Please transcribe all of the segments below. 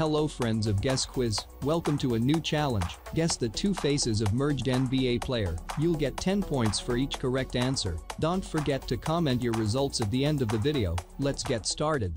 Hello friends of Guess Quiz, welcome to a new challenge. Guess the two faces of merged NBA player. You'll get 10 points for each correct answer. Don't forget to comment your results at the end of the video. Let's get started.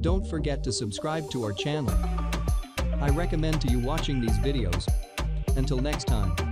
Don't forget to subscribe to our channel. I recommend to you watching these videos. Until next time.